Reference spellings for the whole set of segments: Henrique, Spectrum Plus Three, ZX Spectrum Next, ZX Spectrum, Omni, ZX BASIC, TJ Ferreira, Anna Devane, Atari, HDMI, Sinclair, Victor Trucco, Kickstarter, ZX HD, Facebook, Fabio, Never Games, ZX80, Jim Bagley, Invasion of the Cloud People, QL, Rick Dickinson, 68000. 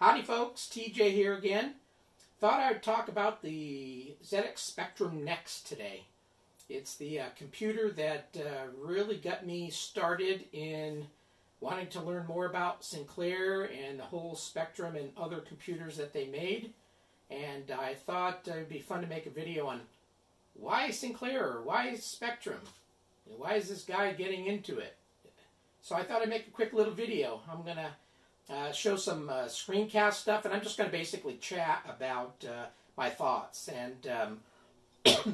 Howdy folks, TJ here again. Thought I'd talk about the ZX Spectrum Next today. It's the computer that really got me started in wanting to learn more about Sinclair and the whole Spectrum and other computers that they made. And I thought it would be fun to make a video on why Sinclair, or why Spectrum? And why is this guy getting into it? So I thought I'd make a quick little video. I'm going to show some screencast stuff, and I'm just going to basically chat about my thoughts. And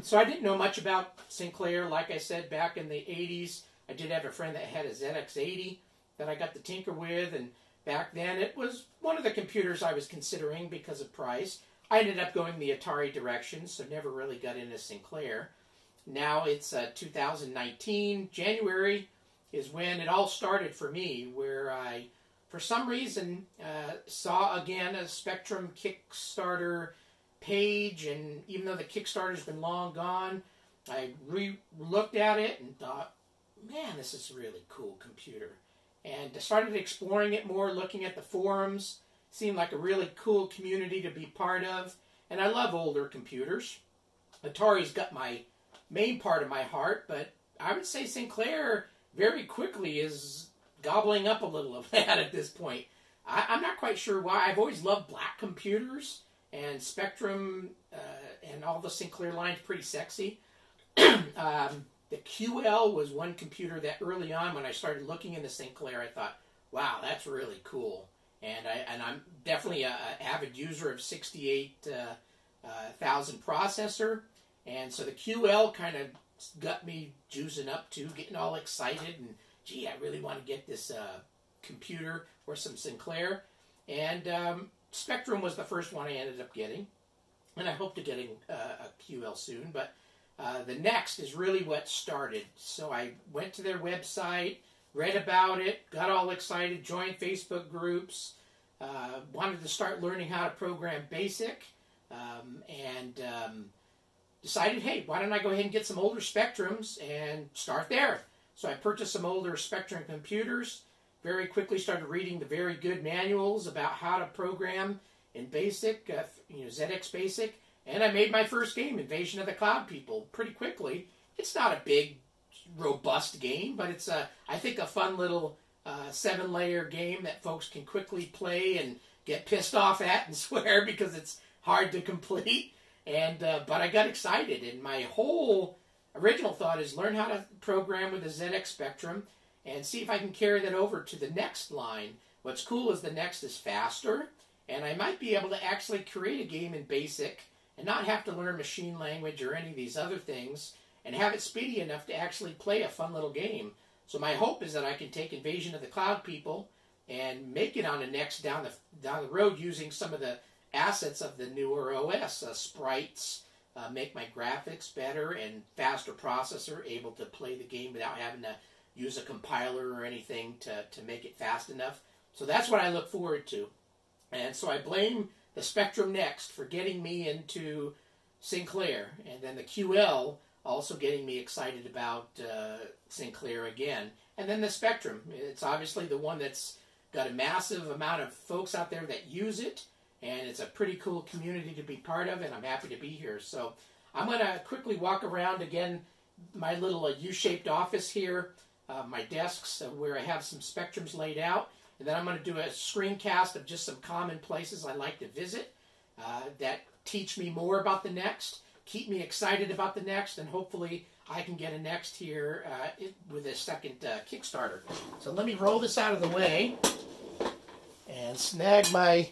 so I didn't know much about Sinclair. Like I said, back in the 80s, I did have a friend that had a ZX80 that I got to tinker with, and back then it was one of the computers I was considering because of price. I ended up going the Atari direction, so never really got into Sinclair. Now it's 2019, January is when it all started for me, where I, for some reason, saw again a Spectrum Kickstarter page, and even though the Kickstarter's been long gone, I re-looked at it and thought, man, this is a really cool computer. And I started exploring it more, looking at the forums. Seemed like a really cool community to be part of. And I love older computers. Atari's got my main part of my heart, but I would say Sinclair very quickly is gobbling up a little of that at this point. I'm not quite sure why. I've always loved black computers, and Spectrum and all the Sinclair lines pretty sexy. The QL was one computer that early on when I started looking into Sinclair, I thought, wow, that's really cool. And, I'm definitely an avid user of 68,000 processor. And so the QL kind of got me juicing up too, getting all excited. And, gee, I really want to get this computer or some Sinclair. And Spectrum was the first one I ended up getting. And I hope to getting a QL soon, but... the Next is really what started. So I went to their website, read about it, got all excited, joined Facebook groups, wanted to start learning how to program BASIC, and decided, hey, why don't I go ahead and get some older Spectrums and start there. So I purchased some older Spectrum computers, very quickly started reading the very good manuals about how to program in BASIC, you know, ZX BASIC. And I made my first game, Invasion of the Cloud People, pretty quickly. It's not a big, robust game, but it's, I think, a fun little seven-layer game that folks can quickly play and get pissed off at and swear because it's hard to complete. And but I got excited, and my whole original thought is learn how to program with the ZX Spectrum and see if I can carry that over to the Next line. What's cool is the Next is faster, and I might be able to actually create a game in BASIC and not have to learn machine language or any of these other things, and have it speedy enough to actually play a fun little game. So my hope is that I can take Invasion of the Cloud People and make it on the Next down the road using some of the assets of the newer OS, sprites, make my graphics better and faster processor, able to play the game without having to use a compiler or anything to make it fast enough. So that's what I look forward to. And so I blame the Spectrum Next for getting me into Sinclair, and then the QL also getting me excited about Sinclair again. And then the Spectrum, it's obviously the one that's got a massive amount of folks out there that use it, and it's a pretty cool community to be part of, and I'm happy to be here. So I'm going to quickly walk around again my little U-shaped office here, my desks where I have some Spectrums laid out. And then I'm going to do a screencast of just some common places I like to visit that teach me more about the Next, keep me excited about the Next, and hopefully I can get a Next here with a second Kickstarter. So let me roll this out of the way and snag my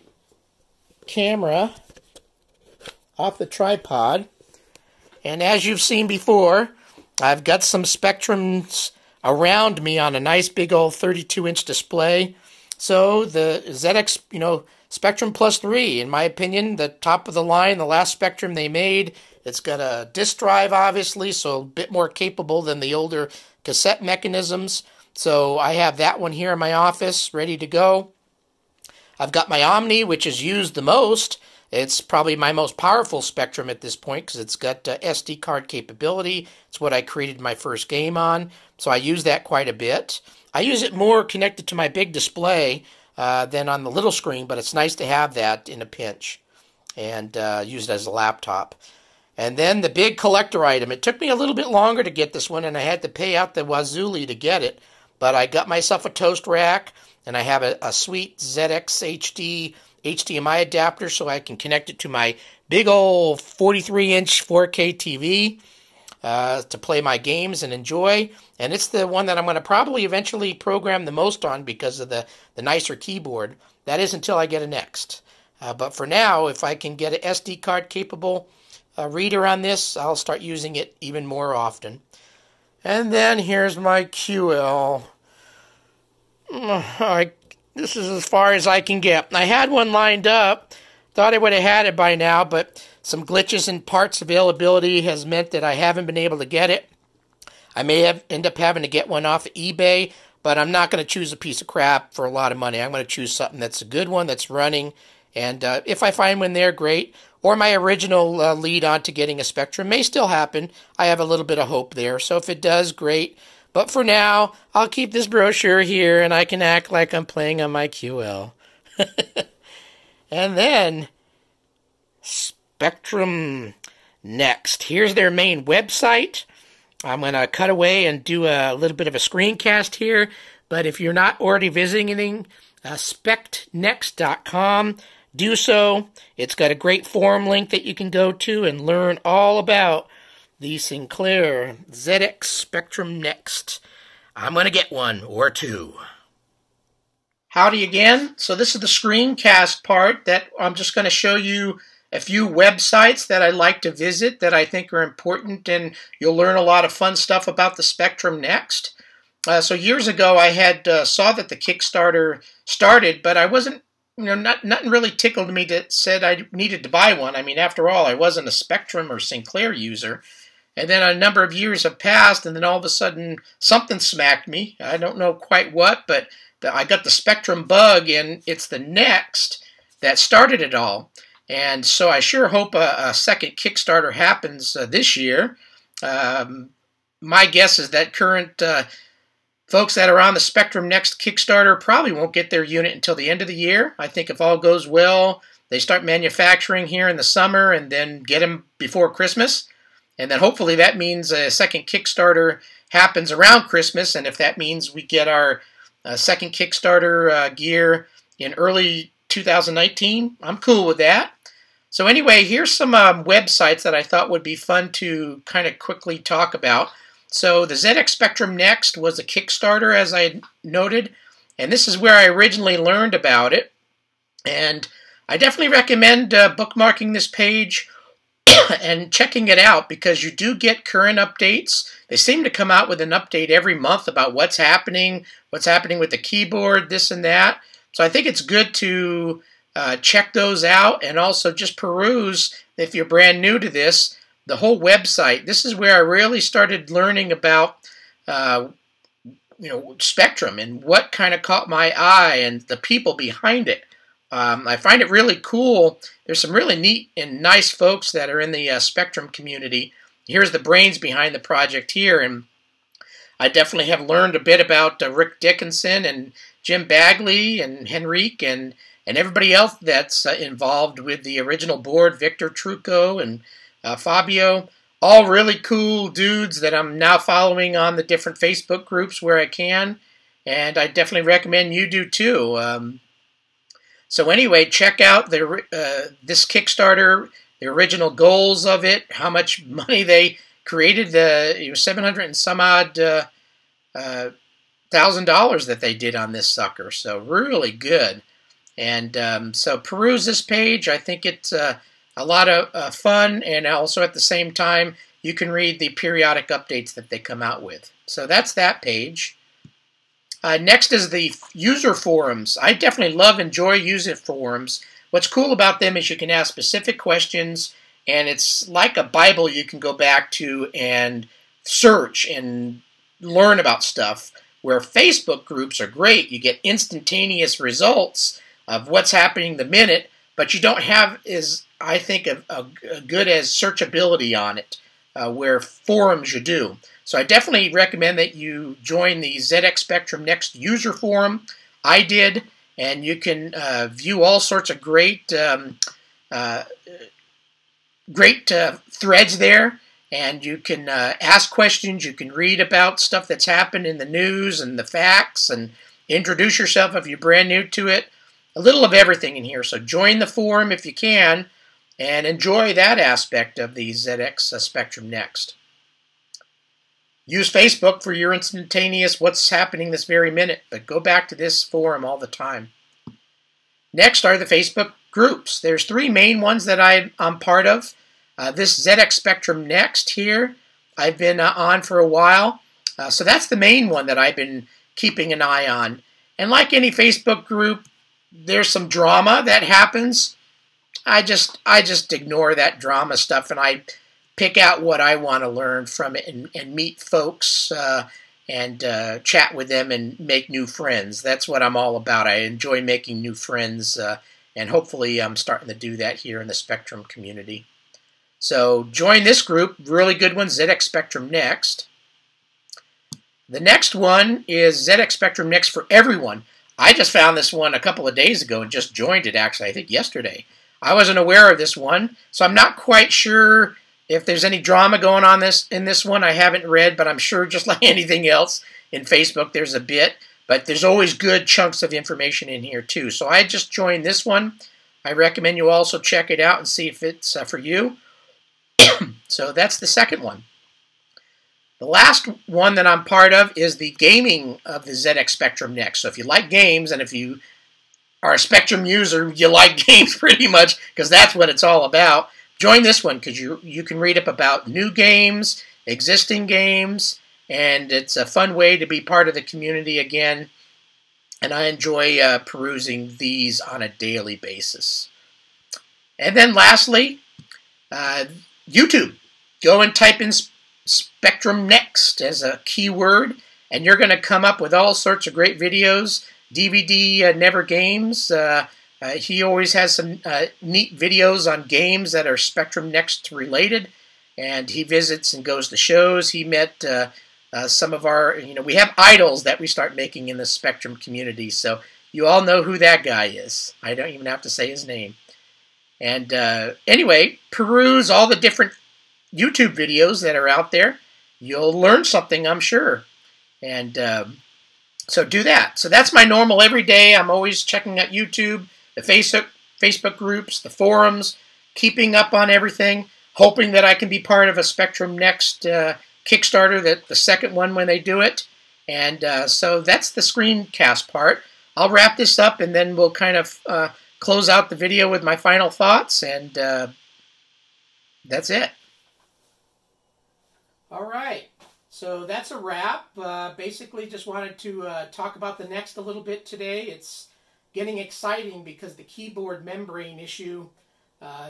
camera off the tripod. And as you've seen before, I've got some Spectrums around me on a nice big old 32-inch display. So the ZX, you know, Spectrum Plus Three, in my opinion, the top of the line, the last Spectrum they made. It's got a disk drive, obviously, so a bit more capable than the older cassette mechanisms. So I have that one here in my office, ready to go. I've got my Omni, which is used the most. It's probably my most powerful Spectrum at this point because it's got SD card capability. It's what I created my first game on, so I use that quite a bit. I use it more connected to my big display than on the little screen, but it's nice to have that in a pinch and use it as a laptop. And then the big collector item. It took me a little bit longer to get this one, and I had to pay out the wazoolie to get it, but I got myself a toast rack, and I have a sweet ZX HD HDMI adapter so I can connect it to my big old 43-inch 4K TV to play my games and enjoy. And it's the one that I'm going to probably eventually program the most on because of the nicer keyboard. That is until I get a Next. But for now, if I can get an SD card capable reader on this, I'll start using it even more often. And then here's my QL. This is as far as I can get. I had one lined up. Thought I would have had it by now, but some glitches in parts availability has meant that I haven't been able to get it. I may end up having to get one off of eBay, but I'm not going to choose a piece of crap for a lot of money. I'm going to choose something that's a good one, that's running. And if I find one there, great. Or my original lead on to getting a Spectrum may still happen. I have a little bit of hope there. So if it does, great. But for now, I'll keep this brochure here, and I can act like I'm playing on my QL. And then, Spectrum Next. Here's their main website. I'm going to cut away and do a little bit of a screencast here. But if you're not already visiting spectnext.com, do so. It's got a great forum link that you can go to and learn all about the Sinclair ZX Spectrum Next. I'm going to get one or two. Howdy again. So this is the screencast part that I'm just going to show you a few websites that I like to visit that I think are important, and you'll learn a lot of fun stuff about the Spectrum Next. So years ago I had saw that the Kickstarter started, but I wasn't, nothing really tickled me that said I needed to buy one. I mean, after all, I wasn't a Spectrum or Sinclair user. And then a number of years have passed, and then all of a sudden something smacked me. I don't know quite what, but I got the Spectrum bug, and it's the Next that started it all. And so I sure hope a second Kickstarter happens this year. My guess is that current folks that are on the Spectrum Next Kickstarter probably won't get their unit until the end of the year. I think if all goes well, they start manufacturing here in the summer and then get them before Christmas. And then hopefully that means a second Kickstarter happens around Christmas. And if that means we get our second Kickstarter gear in early 2019, I'm cool with that. So anyway, here's some websites that I thought would be fun to kind of quickly talk about. So the ZX Spectrum Next was a Kickstarter, as I noted, and this is where I originally learned about it. And I definitely recommend bookmarking this page and checking it out, because you do get current updates. They seem to come out with an update every month about what's happening with the keyboard, this and that. So I think it's good to check those out, and also just peruse, if you're brand new to this, the whole website. This is where I really started learning about Spectrum and what kind of caught my eye and the people behind it. I find it really cool. There's some really neat and nice folks that are in the Spectrum community. Here's the brains behind the project here, and I definitely have learned a bit about Rick Dickinson and Jim Bagley and Henrique and everybody else that's involved with the original board, Victor Trucco and Fabio. All really cool dudes that I'm now following on the different Facebook groups where I can, and I definitely recommend you do too. So anyway, check out this Kickstarter, the original goals of it, how much money they created, the 700 and some odd $1,000 that they did on this sucker. So really good. And so peruse this page. I think it's a lot of fun, and also at the same time you can read the periodic updates that they come out with. So that's that page. Next is the user forums. I definitely enjoy user forums. What's cool about them is you can ask specific questions, and it's like a Bible you can go back to and search and learn about stuff. Where Facebook groups are great, you get instantaneous results of what's happening the minute, but you don't have, I think, a good as searchability on it, where forums you do. So I definitely recommend that you join the ZX Spectrum Next user forum. I did, and you can view all sorts of great threads there, and you can ask questions, you can read about stuff that's happened in the news and the facts, and introduce yourself if you're brand new to it. A little of everything in here, so join the forum if you can, and enjoy that aspect of the ZX Spectrum Next. Use Facebook for your instantaneous what's happening this very minute, but go back to this forum all the time. Next are the Facebook groups. There's three main ones that I'm part of. This ZX Spectrum Next here, I've been on for a while. So that's the main one that I've been keeping an eye on. And like any Facebook group, there's some drama that happens. I just ignore that drama stuff, and I pick out what I want to learn from it, and meet folks and chat with them and make new friends. That's what I'm all about. I enjoy making new friends, and hopefully I'm starting to do that here in the Spectrum community. So join this group, really good one, ZX Spectrum Next. The next one is ZX Spectrum Next for Everyone. I just found this one a couple of days ago and just joined it, actually, I think yesterday. I wasn't aware of this one, so I'm not quite sure if there's any drama going on in this one. I haven't read, but I'm sure just like anything else in Facebook, there's a bit. But there's always good chunks of information in here, too. So I just joined this one. I recommend you also check it out and see if it's for you. So that's the second one. The last one that I'm part of is the gaming of the ZX Spectrum Next. So if you like games, and if you are a Spectrum user, you like games pretty much, because that's what it's all about, join this one, because you can read up about new games, existing games, and it's a fun way to be part of the community again. And I enjoy perusing these on a daily basis. And then lastly, YouTube. Go and type in Spectrum Next as a keyword, and you're going to come up with all sorts of great videos. DVD Never Games. He always has some neat videos on games that are Spectrum Next related, and he visits and goes to shows. He met some of our, we have idols that we start making in the Spectrum community, so you all know who that guy is. I don't even have to say his name. And anyway, peruse all the different YouTube videos that are out there. You'll learn something, I'm sure. And so do that. So that's my normal every day. I'm always checking out YouTube, the Facebook groups, the forums, keeping up on everything, hoping that I can be part of a Spectrum Next Kickstarter, that the second one when they do it. And so that's the screencast part. I'll wrap this up, and then we'll kind of close out the video with my final thoughts, and that's it. All right. So that's a wrap. Basically just wanted to talk about the Next a little bit today. It's getting exciting because the keyboard membrane issue,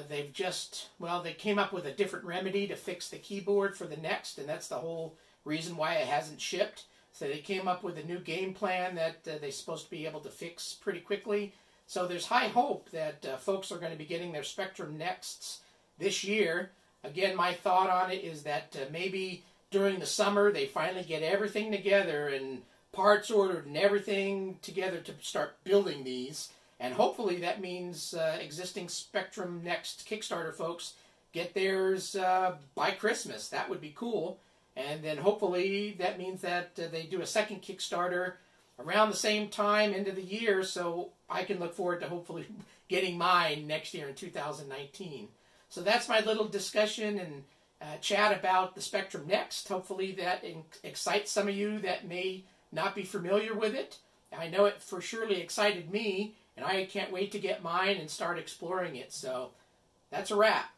they've just, well, they came up with a different remedy to fix the keyboard for the Next, and that's the whole reason why it hasn't shipped. So they came up with a new game plan that they're supposed to be able to fix pretty quickly. So there's high hope that folks are going to be getting their Spectrum Nexts this year. Again, my thought on it is that maybe during the summer, they finally get everything together and parts ordered and everything together to start building these. And hopefully that means existing Spectrum Next Kickstarter folks get theirs by Christmas. That would be cool. And then hopefully that means that they do a second Kickstarter around the same time into the year, so I can look forward to hopefully getting mine next year in 2019. So that's my little discussion and chat about the Spectrum Next. Hopefully that excites some of you that may not be familiar with it. I know it for surely excited me, and I can't wait to get mine and start exploring it. So that's a wrap.